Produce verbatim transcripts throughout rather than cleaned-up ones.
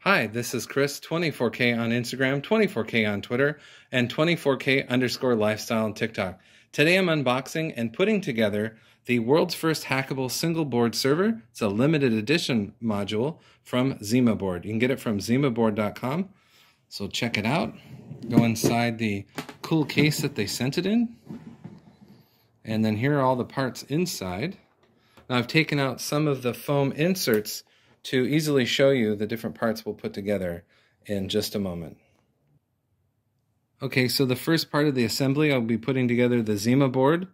Hi, this is Chris, twenty-four K on Instagram, twenty-four K on Twitter, and twenty-four K underscore lifestyle on TikTok. Today I'm unboxing and putting together the world's first hackable single board server. It's a limited edition module from ZimaBoard. You can get it from zimaboard dot com. So check it out. Go inside the cool case that they sent it in. And then here are all the parts inside. Now I've taken out some of the foam inserts to easily show you the different parts we'll put together in just a moment. Okay, so the first part of the assembly, I'll be putting together the ZimaBoard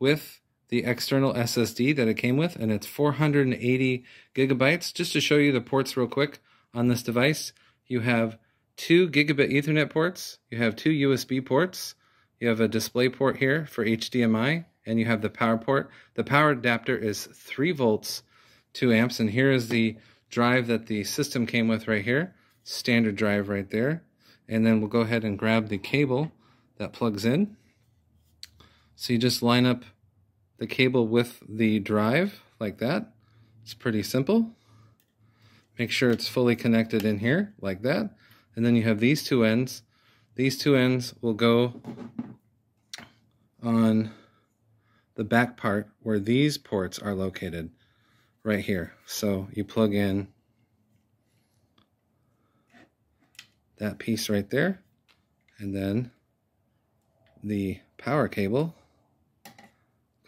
with the external S S D that it came with, and it's four hundred eighty gigabytes. Just to show you the ports real quick on this device, you have two gigabit Ethernet ports, you have two U S B ports, you have a display port here for H D M I, and you have the power port. The power adapter is three volts, two amps, and here is the drive that the system came with right here, standard drive right there. And then we'll go ahead and grab the cable that plugs in. So you just line up the cable with the drive like that. It's pretty simple. Make sure it's fully connected in here like that. And then you have these two ends. These two ends will go on the back part where these ports are located. Right here. So you plug in that piece right there, and then the power cable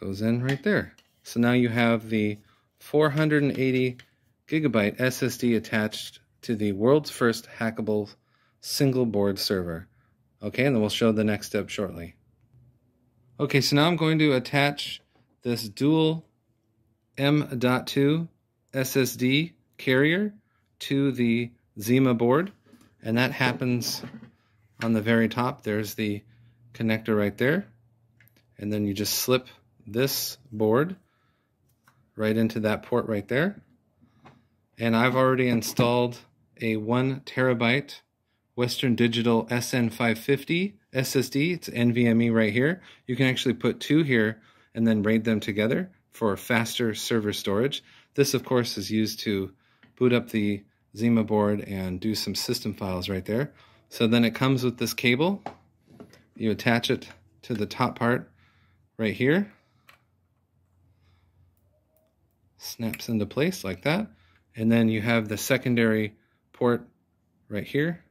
goes in right there. So now you have the four hundred eighty gigabyte S S D attached to the world's first hackable single board server. Okay, and then we'll show the next step shortly. Okay, so now I'm going to attach this dual M dot two S S D carrier to the ZimaBoard, and that happens on the very top. There's the connector right there, and then you just slip this board right into that port right there. And I've already installed a one terabyte Western Digital S N five fifty S S D. It's N V M E right here. You can actually put two here and then RAID them together for faster server storage. This, of course, is used to boot up the ZimaBoard and do some system files right there. So then it comes with this cable. You attach it to the top part right here. Snaps into place like that. And then you have the secondary port right here.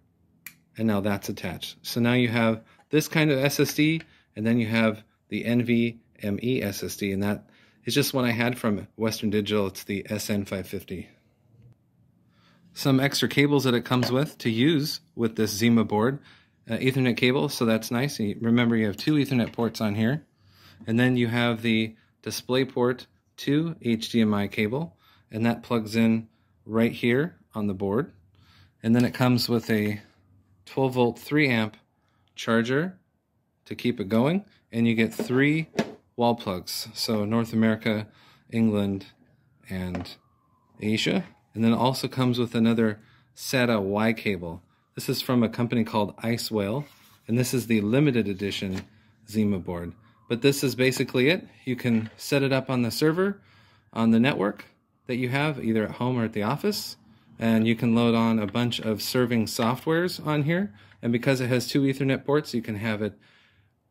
And now that's attached. So now you have this kind of S S D, and then you have the N V M E S S D, and that it's just one I had from Western Digital. It's the S N five fifty. Some extra cables that it comes with to use with this ZimaBoard. Uh, Ethernet cable, so that's nice. And remember, you have two Ethernet ports on here. And then you have the DisplayPort to H D M I cable, and that plugs in right here on the board. And then it comes with a twelve volt three amp charger to keep it going, and you get three wall plugs, so North America, England, and Asia. And then it also comes with another SATA Y cable. This is from a company called Ice Whale, and this is the limited edition ZimaBoard. But this is basically it. You can set it up on the server, on the network that you have, either at home or at the office, and you can load on a bunch of serving softwares on here. And because it has two Ethernet ports, you can have it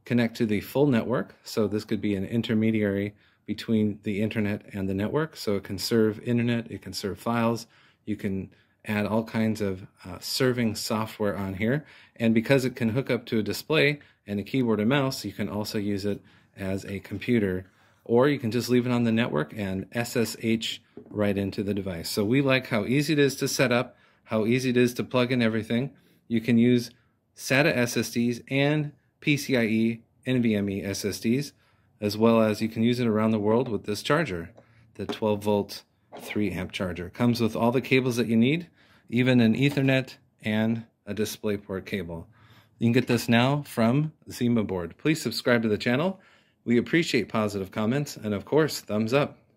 connect to the full network, so this could be an intermediary between the internet and the network, so it can serve internet, it can serve files, you can add all kinds of uh, serving software on here, and because it can hook up to a display and a keyboard and mouse, you can also use it as a computer, or you can just leave it on the network and S S H right into the device. So we like how easy it is to set up, how easy it is to plug in everything. You can use SATA S S Ds and P C I E N V M E S S Ds, as well as you can use it around the world with this charger, the twelve volt three amp charger. Comes with all the cables that you need, even an Ethernet and a DisplayPort cable. You can get this now from ZimaBoard. Please subscribe to the channel. We appreciate positive comments, and of course, thumbs up.